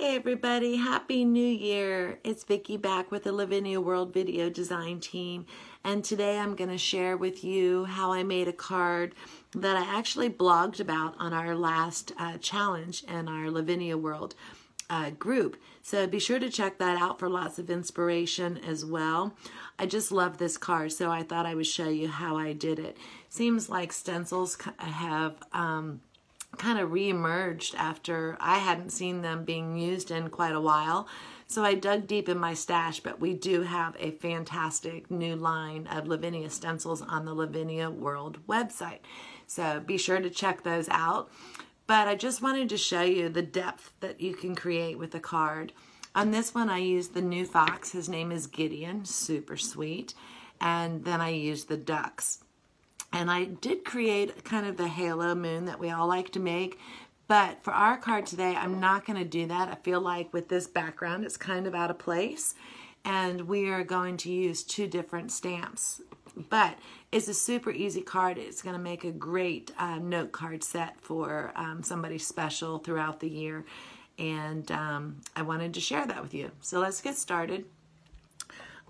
Hey everybody, Happy New Year. It's Vicki back with the Lavinia World video design team, and today I'm going to share with you how I made a card that I actually blogged about on our last challenge and our Lavinia World group. So be sure to check that out for lots of inspiration as well. I just love this card, so I thought I would show you how I did it. Seems like stencils have kind of re-emerged after I hadn't seen them being used in quite a while. So I dug deep in my stash, but we do have a fantastic new line of Lavinia stencils on the Lavinia World website. So be sure to check those out. But I just wanted to show you the depth that you can create with a card. On this one, I used the new fox. His name is Gideon, super sweet. And then I used the ducks. And I did create kind of the halo moon that we all like to make, but for our card today, I'm not going to do that. I feel like with this background, it's kind of out of place, and we are going to use two different stamps. But it's a super easy card. It's going to make a great note card set for somebody special throughout the year, and I wanted to share that with you. So let's get started.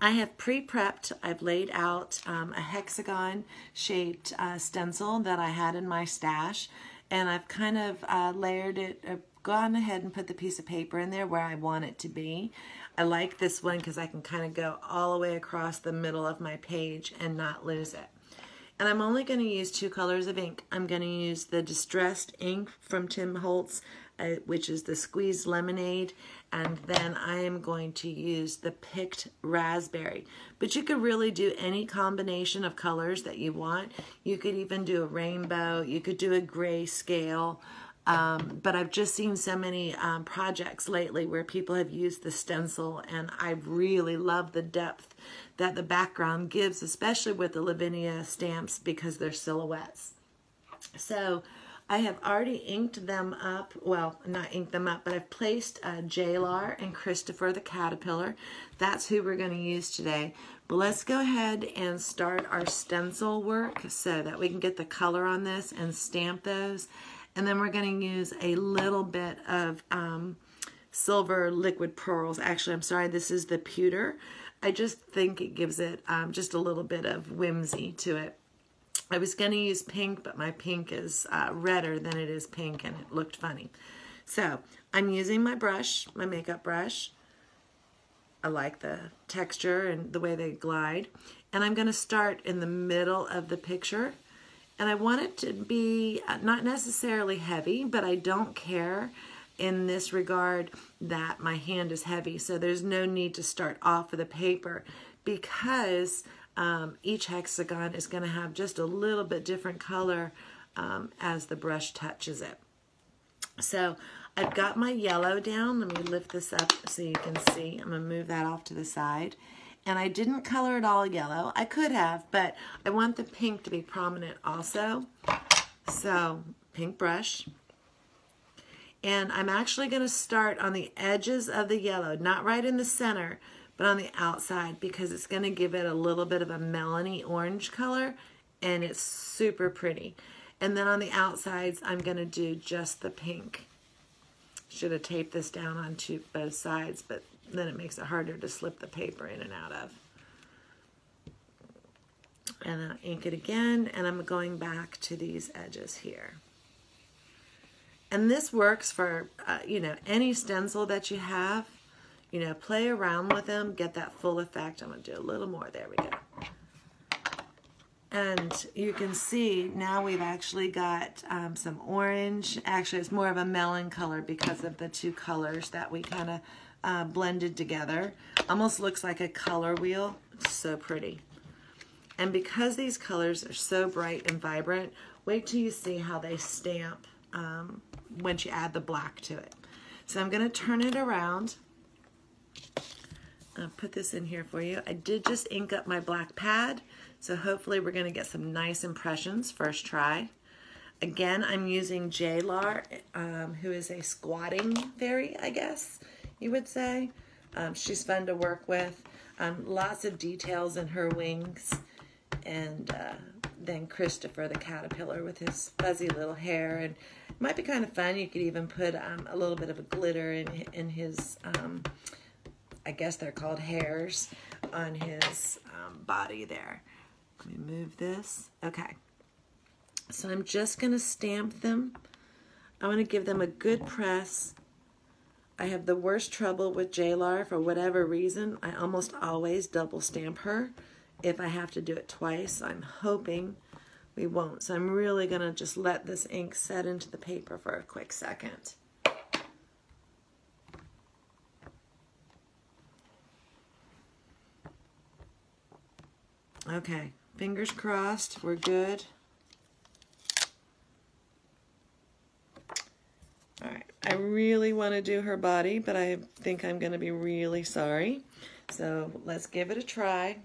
I have pre-prepped, I've laid out a hexagon shaped stencil that I had in my stash, and I've kind of layered it, gone ahead and put the piece of paper in there where I want it to be. I like this one because I can kind of go all the way across the middle of my page and not lose it. And I'm only going to use two colors of ink. I'm going to use the Distressed Ink from Tim Holtz, which is the Squeezed Lemonade, and then I am going to use the Picked Raspberry. But you could really do any combination of colors that you want. You could even do a rainbow. You could do a gray scale. But I've just seen so many projects lately where people have used the stencil, and I really love the depth that the background gives, especially with the Lavinia stamps because they're silhouettes. So I have already inked them up, well, not inked them up, but I've placed Jaylar and Christopher the Caterpillar. That's who we're going to use today. But let's go ahead and start our stencil work so that we can get the color on this and stamp those. And then we're going to use a little bit of silver liquid pearls. Actually, I'm sorry, this is the pewter. I just think it gives it just a little bit of whimsy to it. I was going to use pink, but my pink is redder than it is pink, and it looked funny. So I'm using my brush, my makeup brush. I like the texture and the way they glide. And I'm going to start in the middle of the picture. And I want it to be not necessarily heavy, but I don't care in this regard that my hand is heavy. So there's no need to start off with a paper because each hexagon is going to have just a little bit different color as the brush touches it. So I've got my yellow down. Let me lift this up so you can see. I'm going to move that off to the side. And I didn't color it all yellow. I could have, but I want the pink to be prominent also. So, pink brush. And I'm actually going to start on the edges of the yellow, not right in the center, but on the outside, because it's going to give it a little bit of a melony orange color, and it's super pretty. And then on the outsides, I'm going to do just the pink. Should have taped this down onto both sides, but then it makes it harder to slip the paper in and out of. And I'll ink it again, and I'm going back to these edges here. And this works for, you know, any stencil that you have. You know, play around with them, get that full effect. I'm going to do a little more. There we go. And you can see now we've actually got some orange. Actually, it's more of a melon color because of the two colors that we kind of blended together. Almost looks like a color wheel. It's so pretty. And because these colors are so bright and vibrant, wait till you see how they stamp once you add the black to it. So I'm going to turn it around. I'll put this in here for you. I did just ink up my black pad, so hopefully we're going to get some nice impressions first try. Again, I'm using Jaylar, who is a squatting fairy, I guess you would say. She's fun to work with. Lots of details in her wings. And then Christopher the Caterpillar with his fuzzy little hair. And Might be kind of fun. You could even put a little bit of a glitter in his, I guess they're called hairs, on his body there. Let me move this. Okay. So I'm just going to stamp them. I want to give them a good press. I have the worst trouble with Jaylar for whatever reason. I almost always double stamp her if I have to do it twice. I'm hoping we won't. So I'm really going to just let this ink set into the paper for a quick second. Okay, fingers crossed, we're good. All right, I really want to do her body, but I think I'm going to be really sorry. So let's give it a try.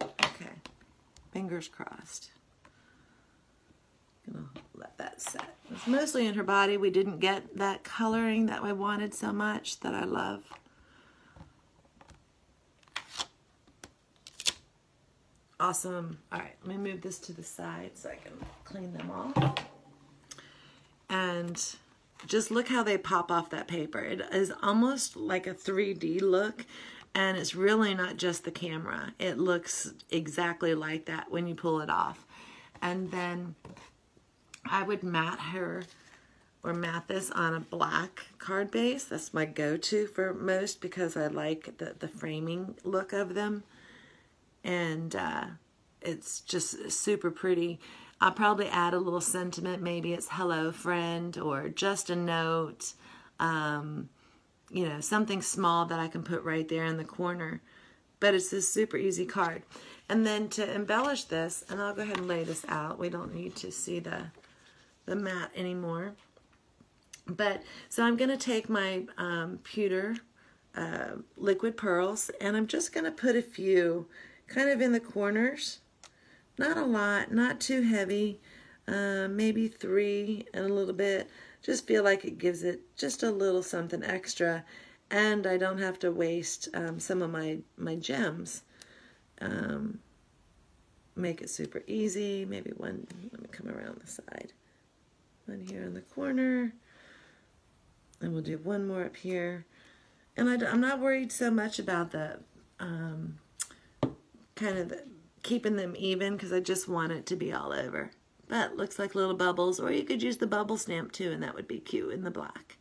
Okay, fingers crossed. Gonna let that set. It's mostly in her body. We didn't get that coloring that I wanted so much that I love. Awesome. All right, let me move this to the side so I can clean them all. And just look how they pop off that paper. It is almost like a 3D look. And it's really not just the camera. It looks exactly like that when you pull it off. And then I would mat her or mat this on a black card base. That's my go-to for most because I like the framing look of them. And it's just super pretty. I'll probably add a little sentiment. Maybe it's hello friend or just a note. You know, something small that I can put right there in the corner. But it's this super easy card. And then to embellish this, and I'll go ahead and lay this out. We don't need to see the mat anymore. But, so I'm going to take my pewter liquid pearls, and I'm just going to put a few kind of in the corners. Not a lot, not too heavy, maybe three and a little bit. Just feel like it gives it just a little something extra, and I don't have to waste some of my gems. Make it super easy. Maybe one, let me come around the side. One here in the corner. And we'll do one more up here. And I'm not worried so much about the, kind of keeping them even because I just want it to be all over. But looks like little bubbles, or you could use the bubble stamp too, and that would be cute in the black.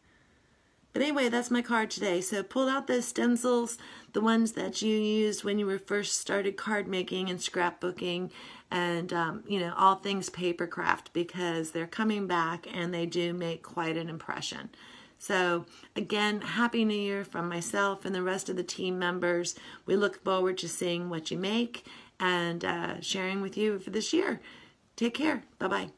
But anyway, that's my card today. So pull out those stencils, the ones that you used when you were first started card making and scrapbooking and, you know, all things paper craft, because they're coming back and they do make quite an impression. So again, Happy New Year from myself and the rest of the team members. We look forward to seeing what you make and sharing with you for this year. Take care. Bye-bye.